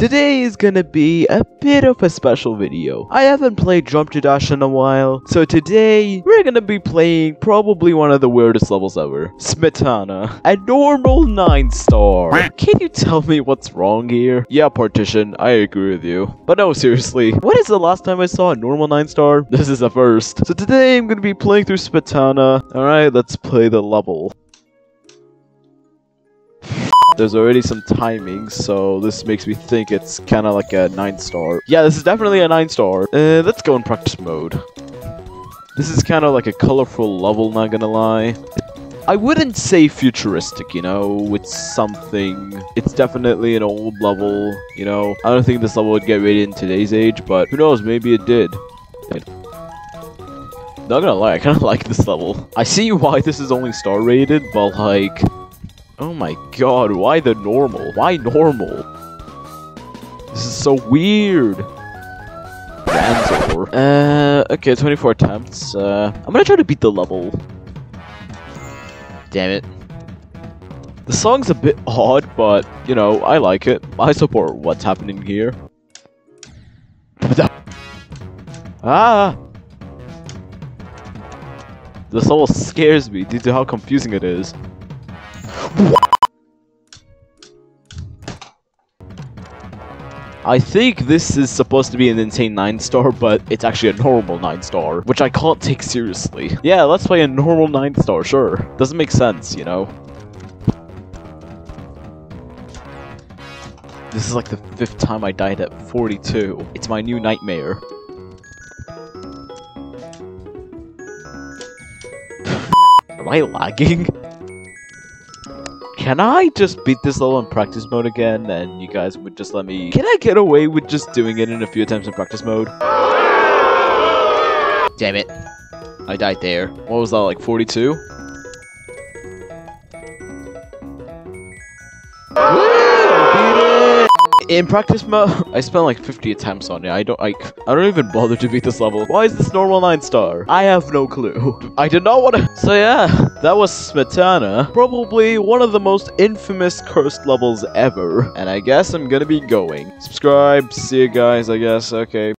Today is gonna be a bit of a special video. I haven't played Geometry Dash in a while, so today we're gonna be playing probably one of the weirdest levels ever. Smetana. A normal 9-star. Can you tell me what's wrong here? Yeah, Partition, I agree with you. But no, seriously, when is the last time I saw a normal 9-star? This is the first. So today I'm gonna be playing through Smetana. Alright, let's play the level. There's already some timing, so this makes me think it's kind of like a 9-star. Yeah, this is definitely a 9-star. Let's go in practice mode. This is kind of like a colorful level, not gonna lie. I wouldn't say futuristic, you know, it's something. It's definitely an old level, you know. I don't think this level would get rated in today's age, but who knows, maybe it did. Not gonna lie, I kind of like this level. I see why this is only star rated, but like... oh my god, why the normal? Why normal? This is so weird. Ranzor. Okay, 24 attempts. I'm gonna try to beat the level. Damn it. The song's a bit odd, but, you know, I like it. I support what's happening here. Ah! This level scares me due to how confusing it is. I think this is supposed to be an insane 9-star, but it's actually a normal 9-star, which I can't take seriously. Yeah, let's play a normal 9-star, sure. Doesn't make sense, you know? This is like the 5th time I died at 42. It's my new nightmare. Am I lagging? Can I just beat this level in practice mode again, and you guys would just let me... can I get away with just doing it in a few attempts in practice mode? Damn it. I died there. What was that, like 42? Woo! Beat it! In practice mode... I spent like 50 attempts on it. I don't even bother to beat this level. Why is this normal 9-star? I have no clue. I did not want to... so yeah... that was Smetana, probably one of the most infamous cursed levels ever. And I guess I'm gonna be going. Subscribe, see you guys, I guess, okay.